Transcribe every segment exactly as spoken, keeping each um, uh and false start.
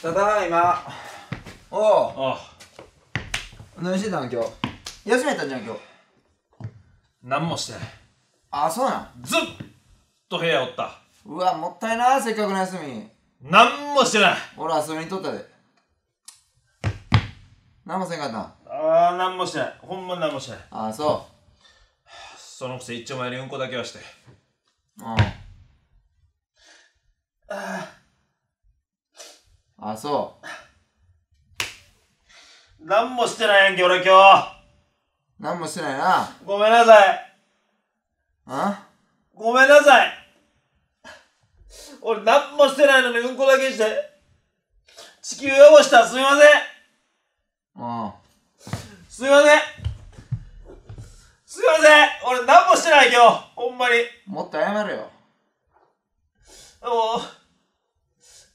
ただいま。おお。ああ。何してたん今日。休みやったんじゃん今日。何もしてない。ああ、そうなん。ずっと部屋おった。うわ、もったいな、せっかくの休み。何もしてない。俺遊びにとったで。何もせんかったん。ああ、何もしてない。ほんま何もしてない。ああ、そう。そのくせ一丁前にうんこだけはして。ああ。ああ。あ、そう。何もしてないやんけ、俺今日。何もしてないな。ごめんなさい。あ？ごめんなさい。俺何もしてないのにうんこだけして地球汚した。すみません。ああ。すみません。すみません。俺何もしてない今日。ほんまに。もっと謝るよ。もう。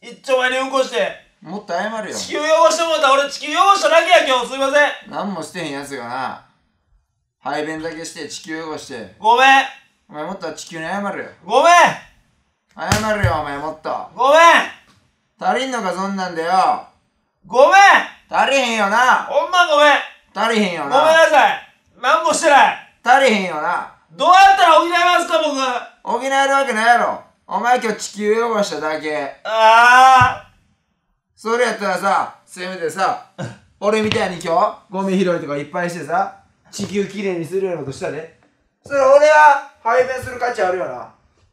一丁前にうんこして。もっと謝るよ。地球汚してもうた。俺地球汚しただけや今日。すいません。何もしてへんやつがな、排便だけして地球汚して。ごめん。お前もっと地球に謝るよ。ごめん。謝るよお前もっと。ごめん。足りんのかそんなんだよ。ごめん。足りへんよな。ほんまごめん。足りへんよな。ごめんなさい。何もしてない。足りへんよな。どうやったら補いますか僕。補えるわけないやろ。お前今日地球汚しただけ。ああ。それやったらさ、せめてさ、俺みたいに今日ゴミ拾いとかいっぱいしてさ、地球きれいにするようなことしたで。それ俺は排便する価値あるよな。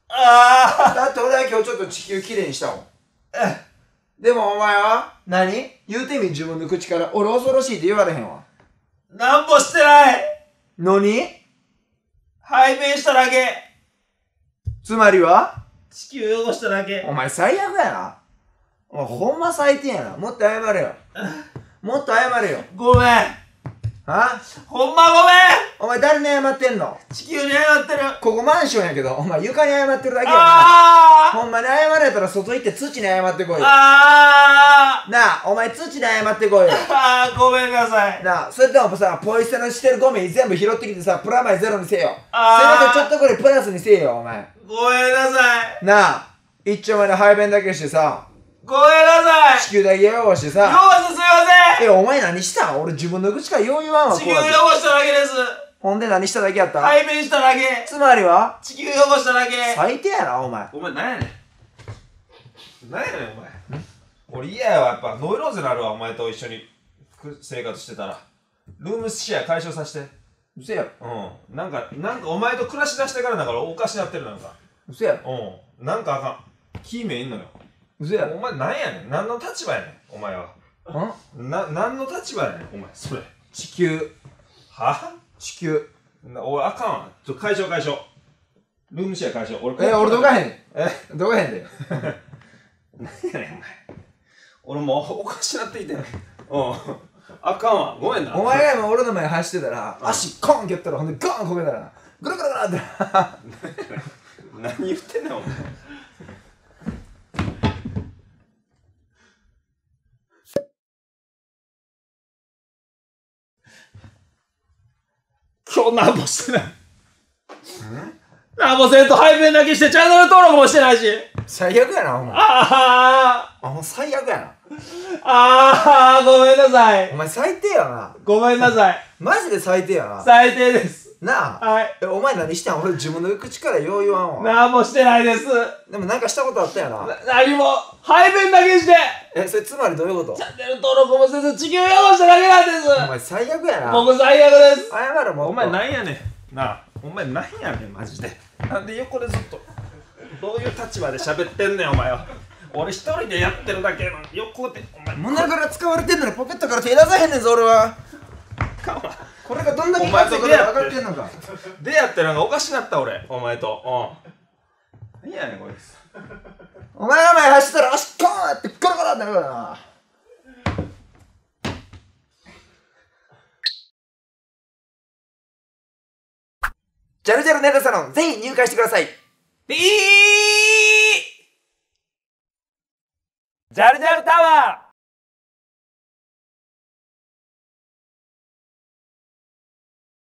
ああ。だって俺は今日ちょっと地球きれいにしたもん。でもお前は何言うてみ、自分の口から。俺恐ろしいって言われへんわ。なんもしてないのに排便しただけ。つまりは地球汚しただけ。お前最悪やな。お前ほんま最低やな。もっと謝れよ。もっと謝れよ。ごめん。あ？ほんまごめん。お前誰に謝ってんの。地球に謝ってる。ここマンションやけど、お前床に謝ってるだけやな。ほんまに謝れたら外行って土に謝ってこいよ。あー。なあ、お前土に謝ってこいよ。あー、ごめんなさい。なあ、それともさ、ポイ捨てのしてるゴミ全部拾ってきてさ、プラマイゼロにせよ。あー。せめてちょっとこれプラスにせよ、お前。ごめんなさい。なあ、一丁前の排便だけしてさ、ごめんなさい。地球だけ汚してさ、汚してすいません。え、お前何したん。俺自分の口からよう言わんわ。地球汚しただけです。ほんで何しただけやった。排便しただけ。つまりは地球汚しただけ。最低やな、お前。お前何やねん。何やねん、お前。俺嫌やわ、やっぱノイローゼになるわ、お前と一緒に生活してたら。ルームシェア解消させて。うせやろ。うん。なんか、なんかお前と暮らしだしてからだからおかしなってる。なんかうせやろ。うん。なんかあかん。キーメンいんのよ。うせやろ。お前なんやねん。何の立場やねん、お前は。んな、何の立場やねん、お前、それ。地球。は？地球。俺あかんわ。ちょ、解消解消。ルームシェア解消。俺、え、俺どかへん。え？どかへんで。何やねん、お前。俺もうおかしなってきてん。うん。あかんわ。ごめんな。お前が今俺の前走ってたら、足コンってやったら、ほんでゴンこけたら、ぐるぐるぐるって。何言ってんのお前。今日何もしてない。何もせんと排便だけしてチャンネル登録もしてないし。最悪やなお前。ああ。もう最悪やな。ああ、ごめんなさい。お前最低やな。ごめんなさい。マジで最低やな。最低です。なあ、はい、お前何したん。俺自分の口からよう言わんわ。何もしてないです。でもなんかしたことあったよな。何も。排便だけして。え、それつまりどういうこと。チャンネル登録もせず地球汚しただけなんです。お前最悪やな。僕最悪です。謝るもん。お前なんやねん。なあ、お前なんやねんマジで。なんで横でずっとどういう立場で喋ってんねんお前は。俺一人でやってるだけの横で。お前胸から使われてんのにポケットから手出さへんねんぞ俺は。かわいい。これがどんだけまずいか分かってんのか。出会ってなんかおかしなった俺、お前と。うん。何やねんこいつ。お前が前走ったら足コーンってゴロゴロってなるからな。ジャルジャルネタサロン、ぜひ入会してください。ピージャルジャルタワー。